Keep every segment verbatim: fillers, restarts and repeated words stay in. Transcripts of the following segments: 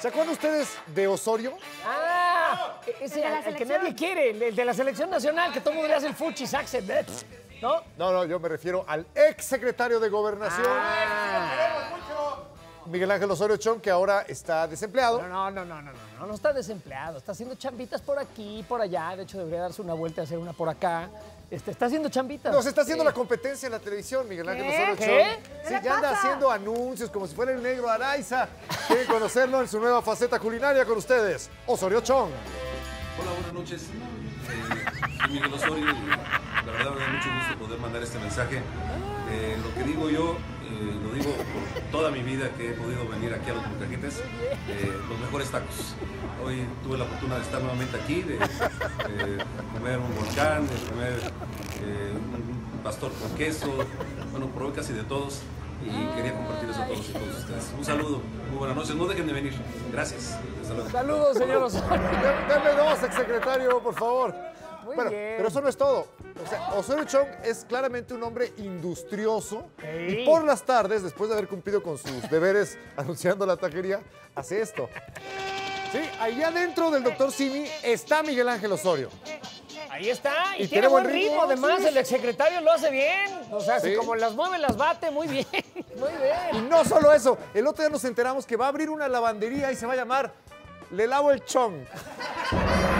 ¿Se acuerdan ustedes de Osorio? Ah, ese, el, el que nadie quiere, el de la selección nacional, que todo el mundo le hace el fuchi, saxe, ¿no? No, no, yo me refiero al ex secretario de Gobernación. Ah. Miguel Ángel Osorio Chong, que ahora está desempleado. No, no, no, no, no, no, no está desempleado. Está haciendo chambitas por aquí, por allá. De hecho, debería darse una vuelta y hacer una por acá. Este, está haciendo chambitas. No, se está haciendo ¿Qué? La competencia en la televisión, Miguel Ángel Osorio Chong. Sí, ya anda haciendo anuncios como si fuera el negro Araiza. Quieren conocerlo en su nueva faceta culinaria con ustedes, Osorio Chong. Hola, buenas noches. Eh, Miguel Osorio, la verdad me da mucho gusto poder mandar este mensaje. Eh, lo que digo yo... Eh, lo digo por toda mi vida que he podido venir aquí a los Molcajetes, eh, los mejores tacos. Hoy tuve la fortuna de estar nuevamente aquí, de, de comer un volcán, de comer eh, un pastor con queso, bueno, probé casi de todos y quería compartirles a todos y todos ustedes. Un saludo, muy buenas noches, no dejen de venir. Gracias. Saludos. Saludos, señores. Dame dos, exsecretario, por favor. Muy bueno, bien. Pero eso no es todo. O sea, Osorio Chong es claramente un hombre industrioso, sí. Y por las tardes, después de haber cumplido con sus deberes anunciando la taquería, hace esto. Sí, allá adentro del doctor Simi está Miguel Ángel Osorio. Ahí está, y, y tiene buen ritmo, ritmo además, sí. El exsecretario lo hace bien. O sea, sí. Si como las mueve, las bate, muy bien, muy bien. Y no solo eso, el otro día nos enteramos que va a abrir una lavandería y se va a llamar Le Lavo el Chong.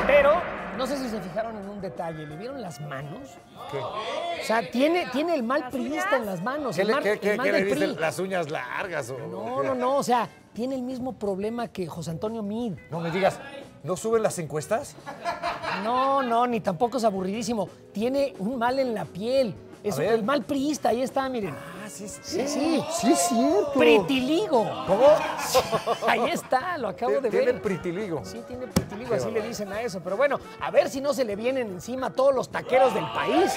Pero... no sé si se fijaron en un detalle. ¿Le vieron las manos? ¿Qué? O sea, tiene, tiene el mal priista en las manos. ¿Qué, el mar, qué, qué, el mal ¿qué le dicen? Pri. ¿Las uñas largas? O... no, no, no. O sea, tiene el mismo problema que José Antonio Meade. No me digas, ¿no suben las encuestas? No, no, ni tampoco es aburridísimo. Tiene un mal en la piel. Es el mal priista. Ahí está, miren. Ah, sí, sí. Sí, sí. Sí es cierto. Pritiligo. ¿Cómo? Ahí está, lo acabo de ver. Tiene pritiligo. Sí, tiene pritiligo, así le dicen a eso. Pero bueno, a ver si no se le vienen encima todos los taqueros del país.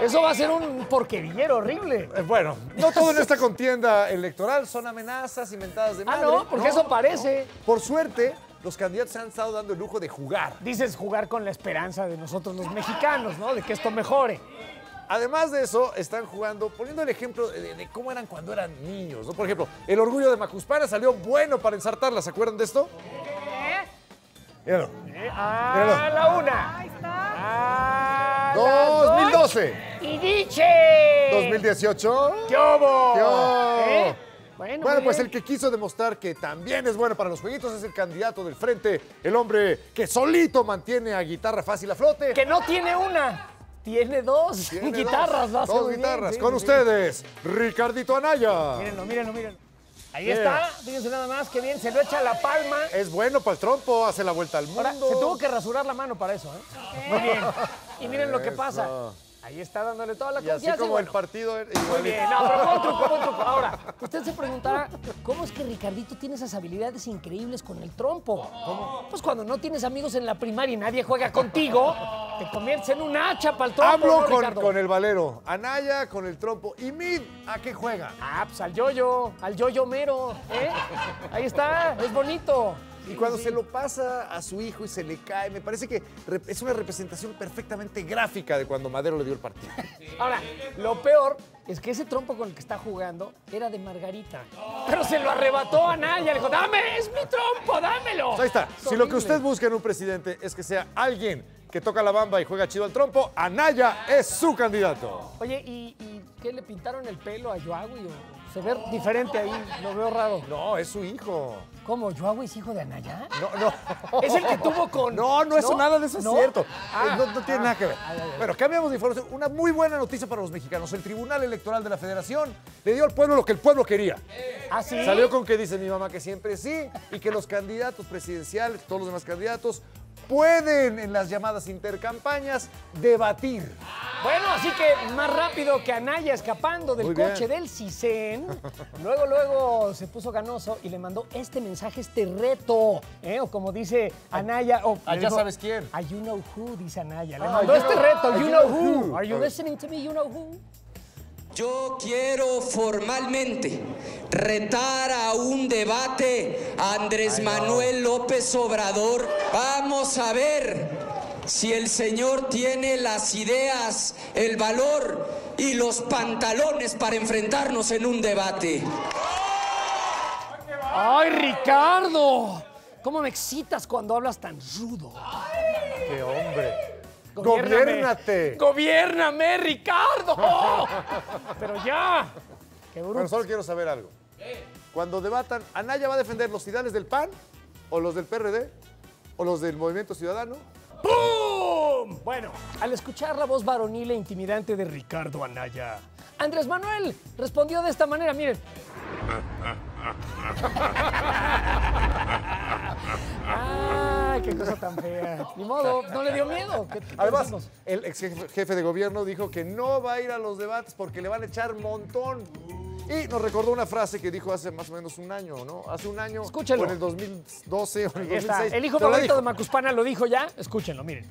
Eso va a ser un porquerillero horrible. Bueno, no todo en esta contienda electoral son amenazas inventadas de madre. Ah, no, porque eso parece. Por suerte... los candidatos se han estado dando el lujo de jugar. Dices jugar con la esperanza de nosotros los mexicanos, ¿no? De que esto mejore. Además de eso, están jugando, poniendo el ejemplo de, de cómo eran cuando eran niños, ¿no? Por ejemplo, el orgullo de Macuspana salió bueno para ensartarla, ¿se acuerdan de esto? ¿Qué? Míralo. ¿Eh? Ah, míralo. La una. Ahí está. Ah, dos mil doce. Y diche. dos mil dieciocho. ¿Qué hubo? ¿Qué hubo? ¿Eh? Bueno, bueno pues el que quiso demostrar que también es bueno para los jueguitos es el candidato del frente, el hombre que solito mantiene a Guitarra Fácil a flote. Que no tiene una, tiene dos tiene guitarras. Dos, dos guitarras, bien, sí, con sí, ustedes, sí. Ricardito Anaya. Mírenlo, mírenlo, mírenlo. Ahí bien. Está, fíjense nada más, qué bien, se lo echa a la palma. Es bueno para el trompo, hace la vuelta al mundo. Ahora, se tuvo que rasurar la mano para eso, ¿eh? Okay. Muy bien, y miren eso. Lo que pasa. Ahí está dándole toda la y confianza. Así como y bueno, el partido... muy bien, no, pero fue un truco, fue un truco. Ahora, usted se preguntará, ¿cómo es que Ricardito tiene esas habilidades increíbles con el trompo? ¿Cómo? Pues cuando no tienes amigos en la primaria y nadie juega contigo, te conviertes en un hacha para el trompo. Hablo ¿no, con, con el valero, Anaya con el trompo. ¿Y Mid a qué juega? Ah, pues al yoyo, al yoyo mero, ¿eh? Ahí está, es bonito. Y cuando sí, sí. se lo pasa a su hijo y se le cae, me parece que es una representación perfectamente gráfica de cuando Madero le dio el partido. Sí. Ahora, lo peor es que ese trompo con el que está jugando era de Margarita. Oh. Pero se lo arrebató a Anaya. Le dijo, dame, es mi trompo, dámelo. Ahí está. Es si horrible. Lo que usted busca en un presidente es que sea alguien que toca la bamba y juega chido al trompo, Anaya es su candidato. Oye, ¿y, y qué le pintaron el pelo a Yoagui? Se ve diferente ahí, lo veo raro. No, es su hijo. ¿Cómo? ¿Yoagui es hijo de Anaya? No, no. ¿Es el que tuvo con...? No, no, eso ¿no? nada de eso ¿No? es cierto. Ah, no, no tiene ah, nada que ver. Ah, ah, ah, bueno, cambiamos de información. Una muy buena noticia para los mexicanos. El Tribunal Electoral de la Federación le dio al pueblo lo que el pueblo quería. ¿Ah, sí? Salió con que dice mi mamá que siempre sí y que los candidatos presidenciales, todos los demás candidatos, pueden en las llamadas intercampañas debatir. Bueno, así que más rápido que Anaya escapando del coche del CISEN, luego, luego se puso ganoso y le mandó este mensaje, este reto, ¿eh? O como dice Anaya, o ah, ya dijo, sabes quién. I you know who, dice Anaya. Le ah, mandó este know, reto, you know, know who. who. Are you listening to me, you know who? Yo quiero formalmente retar a un debate a Andrés Manuel López Obrador. Vamos a ver si el señor tiene las ideas, el valor y los pantalones para enfrentarnos en un debate. ¡Ay, Ricardo! ¿Cómo me excitas cuando hablas tan rudo? Ay, ¡qué hombre! ¡Gobiérnate! ¡Gobiérname, Ricardo! ¡Pero ya! ¡Qué bruto! Bueno, solo quiero saber algo. ¿Qué? Cuando debatan, ¿Anaya va a defender los ideales del P A N? ¿O los del P R D? ¿O los del Movimiento Ciudadano? ¡Pum! Bueno, al escuchar la voz varonil e intimidante de Ricardo Anaya, Andrés Manuel respondió de esta manera, miren. ¡Ay, qué cosa tan fea! Ni modo, no le dio miedo. ¿Qué, qué Además, pensamos? El ex jefe de gobierno dijo que no va a ir a los debates porque le van a echar montón. Y nos recordó una frase que dijo hace más o menos un año, ¿no? Hace un año, Escúchenlo. O en el dos mil doce, o en el dos mil seis. Está. El hijo favorito de Macuspana lo dijo ya. Escúchenlo, miren.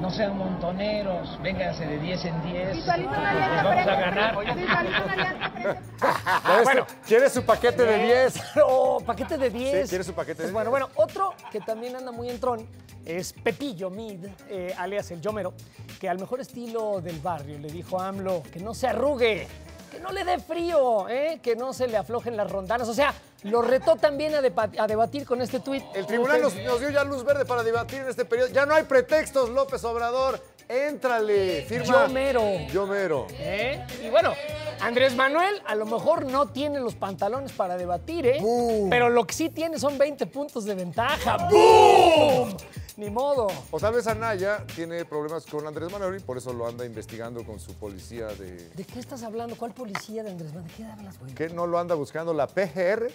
No sean montoneros, vénganse de diez en diez. Si salimos a la vamos a ganar. Si salimos bueno, ¿quiere su paquete de diez? Oh, paquete de diez. Sí, ¿quiere su paquete de diez? Pues bueno, bueno, otro que también anda muy en tron es Pepillo Meade, eh, alias el Yomero, que al mejor estilo del barrio le dijo a AMLO que no se arrugue, que no le dé frío, ¿eh? Que no se le aflojen las rondanas. O sea, lo retó también a, a debatir con este tuit. El tribunal nos, nos dio ya luz verde para debatir en este periodo. Ya no hay pretextos, López Obrador. Éntrale, firma. Yo mero. Yo mero. ¿Eh? Y bueno, Andrés Manuel a lo mejor no tiene los pantalones para debatir, ¿eh? ¡Bum! Pero lo que sí tiene son veinte puntos de ventaja. ¡Bum! Ni modo. O tal vez Anaya tiene problemas con Andrés Manuel y por eso lo anda investigando con su policía de... ¿De qué estás hablando? ¿Cuál policía de Andrés Manuel? ¿De qué hablas, güey? ¿Qué no lo anda buscando la P G R?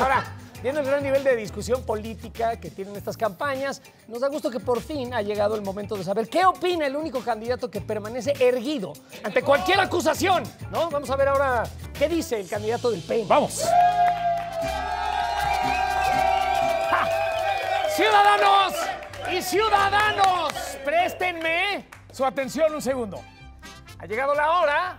Ahora, viendo el gran nivel de discusión política que tienen estas campañas, nos da gusto que por fin ha llegado el momento de saber qué opina el único candidato que permanece erguido ante cualquier acusación, ¿no? Vamos a ver ahora qué dice el candidato del P E N. ¡Vamos! Ciudadanos y ciudadanos, préstenme su atención un segundo. Ha llegado la hora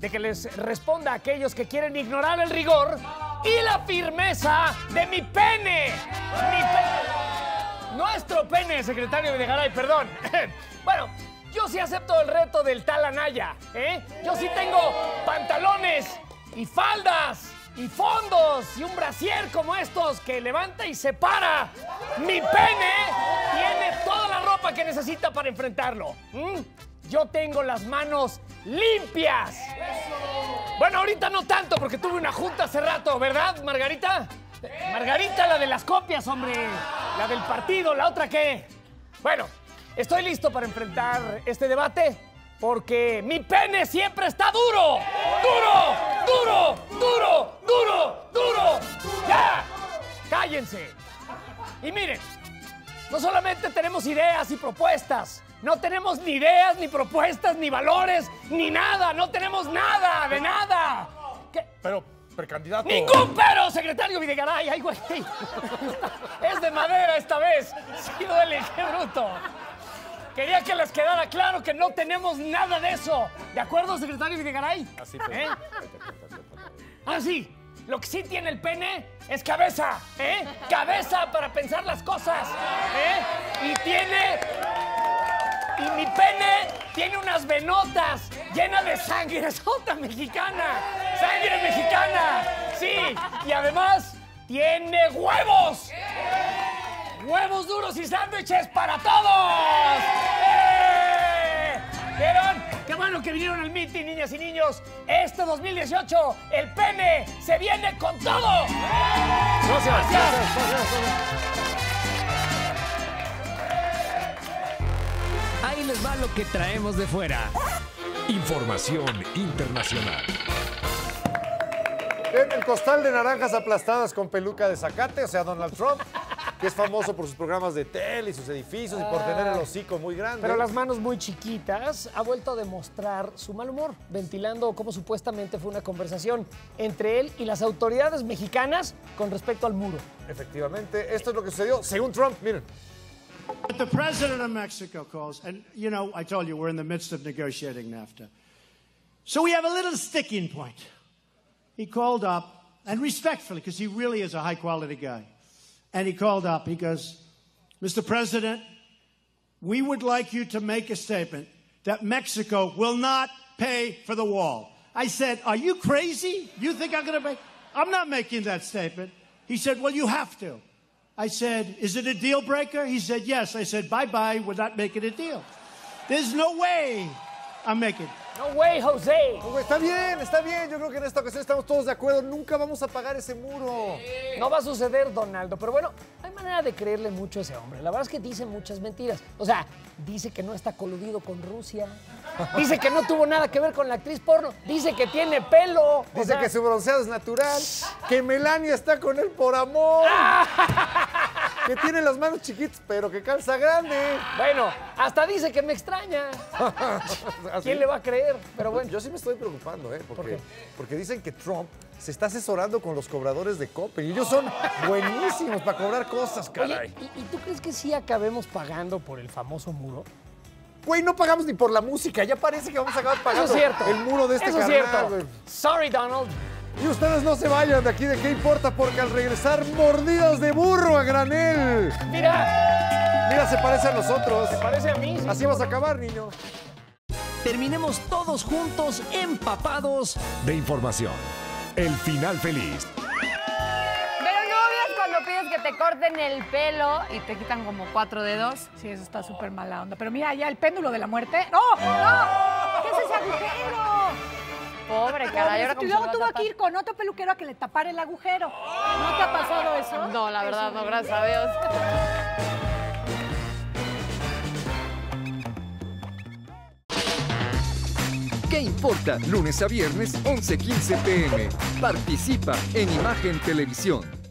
de que les responda a aquellos que quieren ignorar el rigor y la firmeza de mi pene. Mi pene. Nuestro pene, secretario Videgaray, perdón. Bueno, yo sí acepto el reto del tal Anaya, ¿eh? Yo sí tengo pantalones y faldas y fondos y un brasier como estos que levanta y separa. Mi pene tiene toda la ropa que necesita para enfrentarlo. ¿Mm? Yo tengo las manos limpias. Bueno, ahorita no tanto porque tuve una junta hace rato, ¿verdad, Margarita? Margarita, la de las copias, hombre. La del partido, ¿la otra qué? Bueno, estoy listo para enfrentar este debate porque mi pene siempre está duro. ¡Duro! ¡Duro! ¡Duro! ¡Duro! ¡Duro! ¡Ya! ¡Cállense! Y miren, no solamente tenemos ideas y propuestas, no tenemos ni ideas, ni propuestas, ni valores, ni nada, no tenemos nada, de nada. ¿Qué? Pero, precandidato... ¡Ningún pero, secretario Videgaray! ¡Ay, güey! Es de madera esta vez. Sí, duele, qué bruto. Quería que les quedara claro que no tenemos nada de eso. ¿De acuerdo, secretario Videgaray? Así, ¿eh? Ah, sí. Lo que sí tiene el pene es cabeza, ¿eh? Cabeza para pensar las cosas, ¿eh? Y tiene... Y mi pene tiene unas venotas llenas de sangre sota mexicana. ¡Sangre mexicana! Sí, y además tiene huevos. Huevos duros y sándwiches para todos. ¡Eh! ¿Vieron? Qué bueno que vinieron al meeting, niñas y niños. Este dos mil dieciocho, el pene se viene con todo. Gracias. Gracias. Gracias, gracias. Ahí les va lo que traemos de fuera. Información internacional. En el costal de naranjas aplastadas con peluca de zacate, o sea, Donald Trump, que es famoso por sus programas de tele y sus edificios ah, y por tener el hocico muy grande. Pero las manos muy chiquitas, ha vuelto a demostrar su mal humor, ventilando cómo supuestamente fue una conversación entre él y las autoridades mexicanas con respecto al muro. Efectivamente, esto es lo que sucedió según Trump, miren. But the president of Mexico calls, and you know, I told you, we're in the midst of negotiating NAFTA. So we have a little sticking point. He called up, and respectfully, because he really is a high-quality guy. And he called up, he goes, Mister President, we would like you to make a statement that Mexico will not pay for the wall. I said, are you crazy? You think I'm going to pay? I'm not making that statement. He said, well, you have to. I said, is it a deal breaker? He said, yes. I said, bye-bye, we're not making a deal. There's no way I'm making it. No way, José. Está bien, está bien. Yo creo que en esta ocasión estamos todos de acuerdo. Nunca vamos a pagar ese muro. Sí. No va a suceder, Donaldo. Pero bueno, hay manera de creerle mucho a ese hombre. La verdad es que dice muchas mentiras. O sea, dice que no está coludido con Rusia. Dice que no tuvo nada que ver con la actriz porno. Dice que tiene pelo. Dice o sea... que su bronceado es natural. Que Melania está con él por amor. Que tiene las manos chiquitas, pero que calza grande. Bueno, hasta dice que me extraña. ¿Quién le va a creer? Pero bueno. Yo sí me estoy preocupando, ¿eh? Porque, ¿Por porque dicen que Trump se está asesorando con los cobradores de Copa y ellos son buenísimos para cobrar cosas, caray. Oye, ¿y, ¿y tú crees que sí acabemos pagando por el famoso muro? Güey, no pagamos ni por la música. Ya parece que vamos a acabar pagando Eso es cierto. el muro de este Eso carnal. Es cierto. Sorry, Donald. Y ustedes no se vayan de aquí de Qué Importa, porque al regresar, mordidas de burro a granel. Mira. Mira, se parece a nosotros. Se parece a mí. Sí, Así vas a acabar, niño. Terminemos todos juntos empapados de información. El final feliz. Pero no odias cuando pides que te corten el pelo y te quitan como cuatro dedos. Sí, eso está súper mala onda. Pero mira, ya el péndulo de la muerte. ¡No! ¡No! ¿Qué es ese agujero? Pobre, caray. Y luego tuvo que ir con otro peluquero a que le tapara el agujero. ¿No te ha pasado eso? No, la verdad no, gracias a Dios. ¿Qué importa? Lunes a viernes, once quince pe eme. Participa en Imagen Televisión.